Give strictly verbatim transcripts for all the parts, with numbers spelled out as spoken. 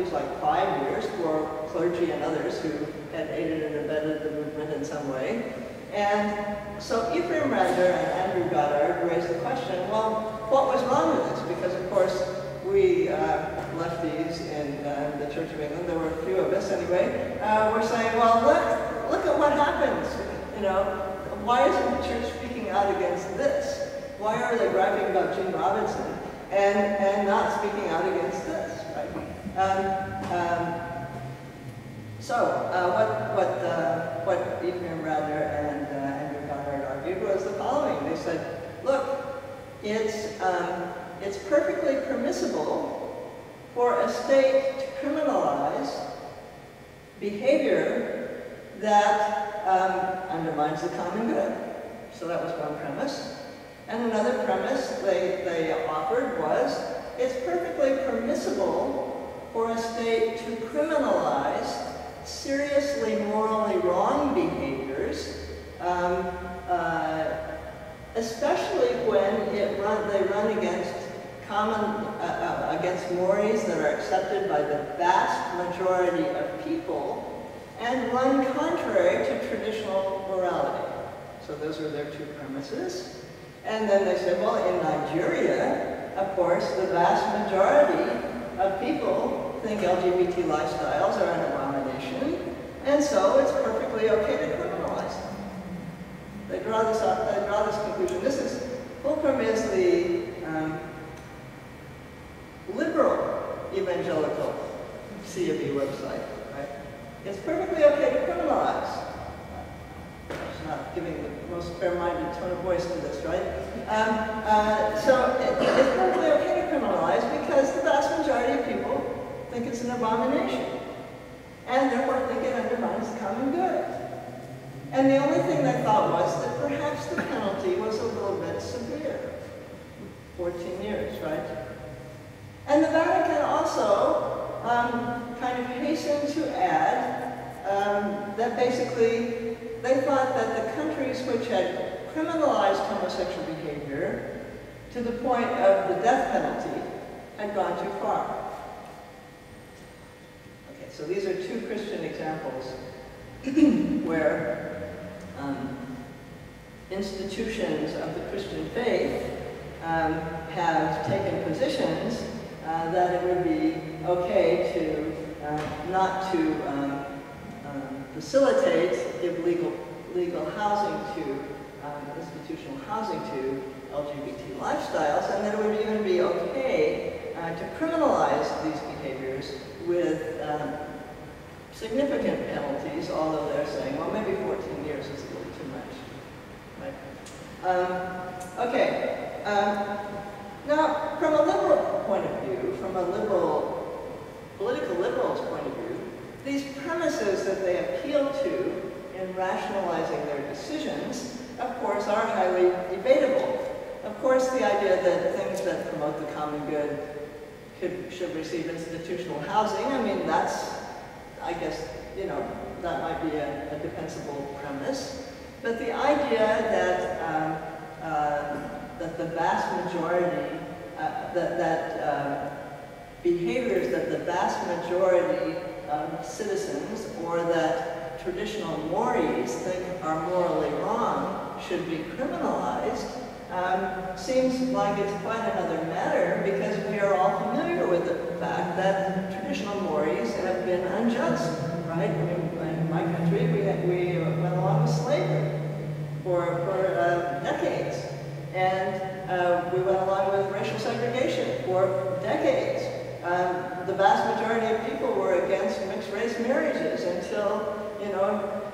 countries like five years for clergy and others who had aided and abetted the movement in some way. And so Ephraim Radner and Andrew Goddard raised the question, well, what was wrong with this? Because of course we uh, lefties in uh, the Church of England, there were a few of us anyway, uh, were saying, well, look, look at what happens, you know, why isn't the church speaking out against this? Why are they griping about Jim Robinson and, and not speaking out against this, right? Um, um, So uh, what what uh, what Ephraim Radner and uh, Andrew Goddard argued was the following. They said, "Look, it's um, it's perfectly permissible for a state to criminalize behavior that um, undermines the common good." So that was one premise. And another premise they they offered was, it's perfectly permissible for a state to criminalize seriously morally wrong behaviors, um, uh, especially when it run, they run against common uh, uh, against mores that are accepted by the vast majority of people and run contrary to traditional morality. So those are their two premises. And then they said, well, in Nigeria, of course, the vast majority of people think L G B T lifestyles are an abomination, and so it's perfectly okay to criminalize them. They draw this up, they draw this conclusion. This is, Fulcrum is the um, liberal evangelical C of E website, right? It's perfectly okay to criminalize. I'm not giving the most fair-minded tone of voice to this, right? Um, uh, so it, it's perfectly okay to criminalize because the vast majority of people think it's an abomination, and therefore think it undermines the common good. And the only thing they thought was that perhaps the penalty was a little bit severe. fourteen years, right? And the Vatican also um, kind of hastened to add um, that basically they thought that the countries which had criminalized homosexual behavior to the point of the death penalty had gone too far. So these are two Christian examples where um, institutions of the Christian faith um, have taken positions uh, that it would be okay to uh, not to um, um, facilitate, give legal, legal housing to, um, institutional housing to L G B T lifestyles, and that it would even be okay uh, to criminalize these behaviors with um, significant penalties, although they're saying, well, maybe fourteen years is a little too much. Right? Um, okay. Um, now, from a liberal point of view, from a liberal, political liberal's point of view, these premises that they appeal to in rationalizing their decisions, of course, are highly debatable. Of course, the idea that things that promote the common good Could, should receive institutional housing. I mean, that's, I guess, you know, that might be a, a defensible premise. But the idea that um, uh, that the vast majority, uh, that, that uh, behaviors that the vast majority of citizens or that traditional mores think are morally wrong should be criminalized, Um, seems like it's quite another matter, because we are all familiar with the fact that traditional mores have been unjust, right? In, in my country, we, had, we went along with slavery for, for uh, decades, and uh, we went along with racial segregation for decades. Um, the vast majority of people were against mixed-race marriages until, you know,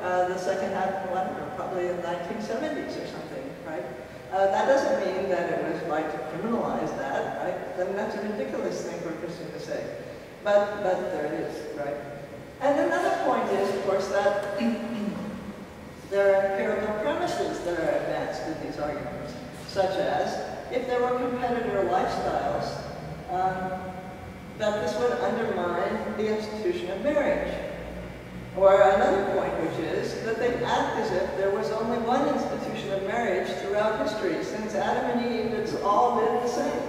uh, the second half, well, I don't know, probably in the nineteen seventies or something, right? Uh, that doesn't mean that it was right to criminalize that, right? I mean, that's a ridiculous thing for a Christian to say. But, but there it is, right? And another point is, of course, that there are empirical premises that are advanced in these arguments, such as, if there were competitor lifestyles, um, that this would undermine the institution of marriage. Or another point, which is that they act as if there was only one institution of marriage throughout history. Since Adam and Eve, it's all been the same.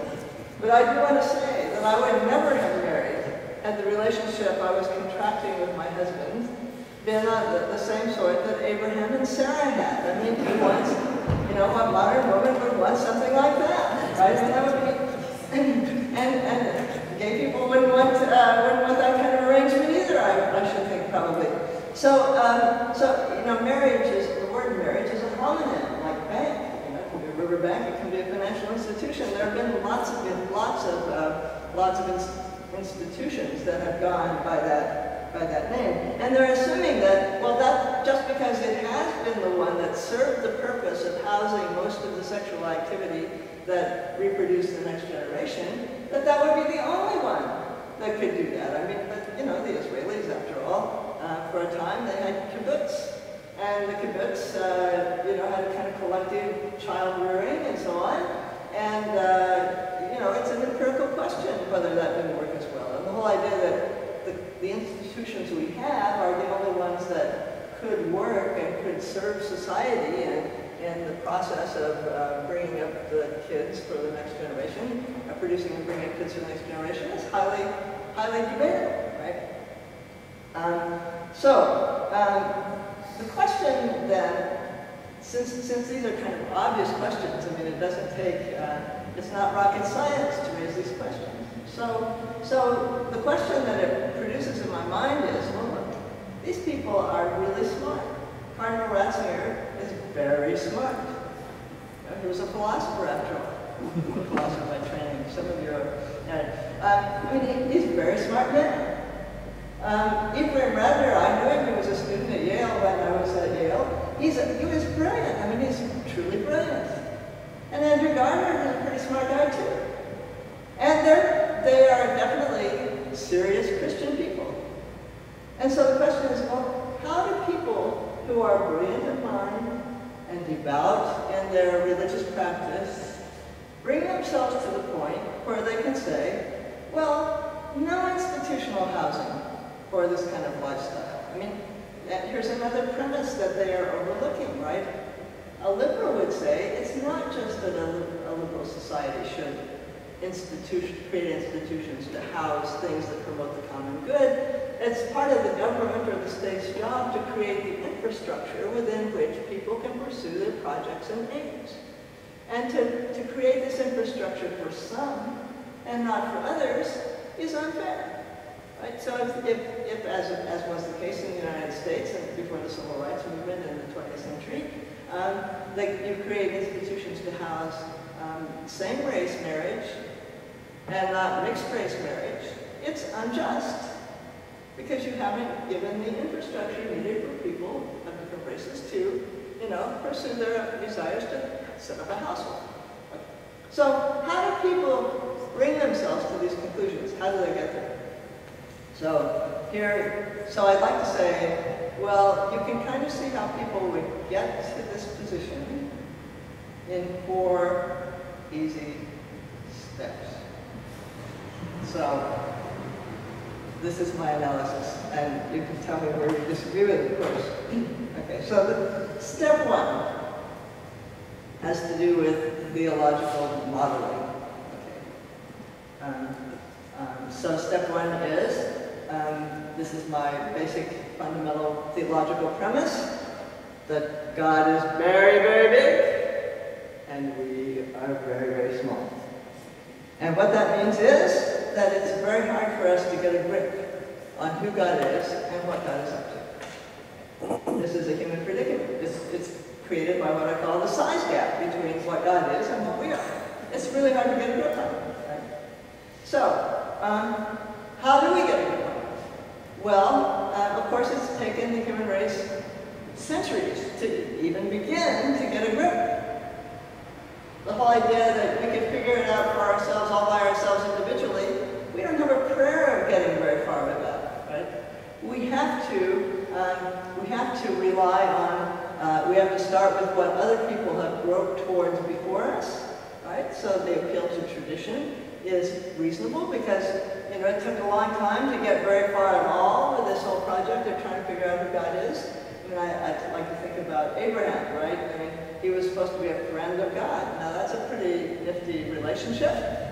But I do want to say that I would never have married had the relationship relationship I was contracting with my husband been of the, the same sort that Abraham and Sarah had. I mean, he wants, you know, a modern woman would want something like that, right? And that would be, and, and gay people wouldn't want, uh, wouldn't want that kind of arrangement either, I, I should think, probably. So, um, so, you know, marriage is, the word marriage is a homonym, like bank. You know, it can be a river bank, it can be a financial institution. There have been lots of, lots of, uh, lots of institutions institutions that have gone by that, by that name. And they're assuming that, well, that just because it has been the one that served the purpose of housing most of the sexual activity that reproduced the next generation, that that would be the only one that could do that. I mean, but, you know, the Israelis, after all, uh, for a time, they had kibbutz. And the kibbutz, uh, you know, had a kind of collective child rearing and so on. And, uh, you know, it's an empirical question whether that didn't work as well. And the whole idea that the, the institutions we have are the only ones that could work and could serve society in, in the process of uh, bringing up the kids for the next generation, uh, producing and bringing up kids for the next generation is highly, highly debatable, right? Um, so, um, the question then, Since, since these are kind of obvious questions, I mean, it doesn't take, uh, it's not rocket science to raise these questions. So, so the question that it produces in my mind is, well, look, these people are really smart. Cardinal Ratzinger is very smart. You know, he was a philosopher, after all. Philosopher by training, some of you are. Uh, I mean, he, he's a very smart man. Um, Ephraim Radner, I knew him, he was a student at Yale when I was at Yale. He's a, he was brilliant. I mean, he's truly brilliant. And Andrew Garner is a pretty smart guy, too. And they're, they are definitely serious Christian people. And so the question is, well, how do people who are brilliant in mind and devout in their religious practice bring themselves to the point where they can say, well, no institutional housing for this kind of lifestyle? I mean, and here's another premise that they are overlooking, right? A liberal would say it's not just that a, a liberal society should institution, create institutions to house things that promote the common good. It's part of the government or the state's job to create the infrastructure within which people can pursue their projects and aims. And to, to create this infrastructure for some and not for others is unfair. Right? So if, if, if as, as was the case in the United States and before the Civil Rights Movement in the twentieth century, um, like you create institutions to house um, same-race marriage and not mixed-race marriage, it's unjust because you haven't given the infrastructure needed for people of different races to, you know, pursue their desires to set up a household. Okay. So how do people bring themselves to these conclusions? How do they get there? So here, so I'd like to say, well, you can kind of see how people would get to this position in four easy steps. So this is my analysis, and you can tell me where you disagree with it, of course. Okay, so the, step one has to do with theological modeling. Okay. Um, um, so step one is, Um, this is my basic fundamental theological premise, that God is very, very big, and we are very, very small. And what that means is that it's very hard for us to get a grip on who God is and what God is up to. This is a human predicament. It's, it's created by what I call the size gap between what God is and what we are. It's really hard to get a grip on. Right? So, um, how do we get a grip? Well, uh, of course, it's taken the human race centuries to even begin to get a grip. The whole idea that we can figure it out for ourselves, all by ourselves individually, we don't have a prayer of getting very far with that, right? We have to, um, we have to rely on, uh, we have to start with what other people have groped towards before us, right? So the appeal to tradition is reasonable because, you know, it took a long time to get very far at all with this whole project of trying to figure out who God is. I mean, I, I like to think about Abraham, right? I mean, he was supposed to be a friend of God. Now, that's a pretty nifty relationship.